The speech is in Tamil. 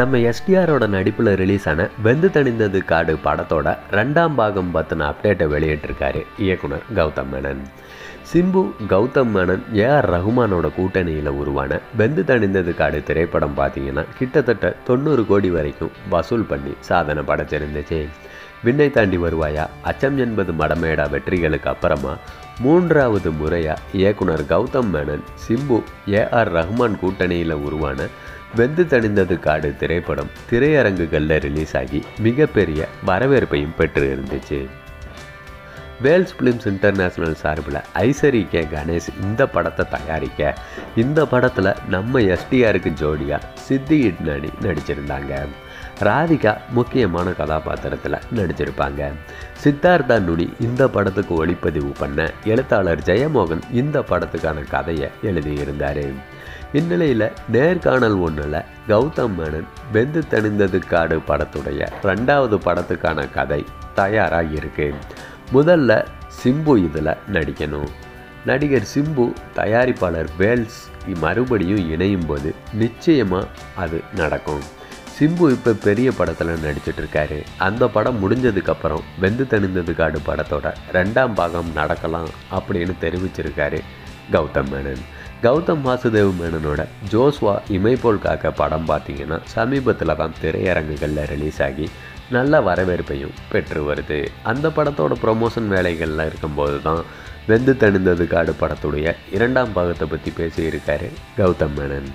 நம்ம எஸ்டிஆரோட நடிப்புல ரிலீஸ் ஆன வெந்து தணிந்தது காடு படத்தோட 2ஆம் பாகம் பத்தின அப்டேட்டை வெளியிட்டிருக்காரு இயக்குனர் கௌதம் மேனன். சிம்பு, கௌதம் மேனன், ஏஆர் ரஹ்மானோட கூட்டணியில் உருவான வெந்து தணிந்தது காடு திரைப்படம் பார்த்தீங்கன்னா கிட்டத்தட்ட 90 கோடி வரைக்கும் வசூல் பண்ணி சாதனை படைச்சிருந்துச்சு. விண்ணை தாண்டி வருவாயா, அச்சம் என்பது மடமேடா வெற்றிகளுக்கு அப்புறமா 3வது முறையாக இயக்குனர் கௌதம் மேனன், சிம்பு, ஏஆர் ரஹ்மான் கூட்டணியில் உருவான வெந்து தணிந்தது காடு திரைப்படம் திரையரங்குகளில் ரிலீஸ் ஆகி மிகப்பெரிய வரவேற்பையும் பெற்று இருந்துச்சு. பேல்ஸ் ஃபிலிம்ஸ் இன்டர்நேஷ்னல் சார்பில் ஐசரி கே கணேஷ் இந்த படத்தை தயாரிக்க, இந்த படத்தில் நம்ம எஸ்டிஆருக்கு ஜோடியாக சித்தி இட்னானி நடிச்சிருந்தாங்க. ராதிகா முக்கியமான கதாபாத்திரத்தில் நடிச்சிருப்பாங்க. சித்தார்த்தா நுனி இந்த படத்துக்கு ஒளிப்பதிவு பண்ண எழுத்தாளர் ஜெயமோகன் இந்த படத்துக்கான கதையை எழுதியிருந்தார். இந்நிலையில் நேர்காணல் ஒன்றில் கௌதம் மேனன் வெந்து தணிந்தது காடு படத்துடைய 2வது படத்துக்கான கதை தயாராக இருக்கு. முதல்ல சிம்பு இதில் நடிக்கணும். நடிகர் சிம்பு தயாரிப்பாளர் பேல்ஸ் மறுபடியும் இணையும் போது நிச்சயமாக அது நடக்கும். சிம்பு இப்போ பெரிய படத்தில் நடிச்சிட்ருக்காரு. அந்த படம் முடிஞ்சதுக்கப்புறம் வெந்து தணிந்தது காடு படத்தோட 2ஆம் பாகம் நடக்கலாம் அப்படின்னு தெரிவிச்சிருக்காரு கௌதம் மேனன். கௌதம் வாசுதேவ் மேனனோட ஜோஷ்வா இமைப்போல் காக்க படம் பார்த்திங்கன்னா சமீபத்தில் தான் திரையரங்குகளில் ரிலீஸ் ஆகி நல்ல வரவேற்பையும் பெற்று வருது. அந்த படத்தோட ப்ரொமோஷன் வேலைகளில் இருக்கும்போது தான் வெந்து தணிந்தது காடு படத்துடைய 2ஆம் பாகத்தை பற்றி பேசியிருக்காரு கௌதம் மேனன்.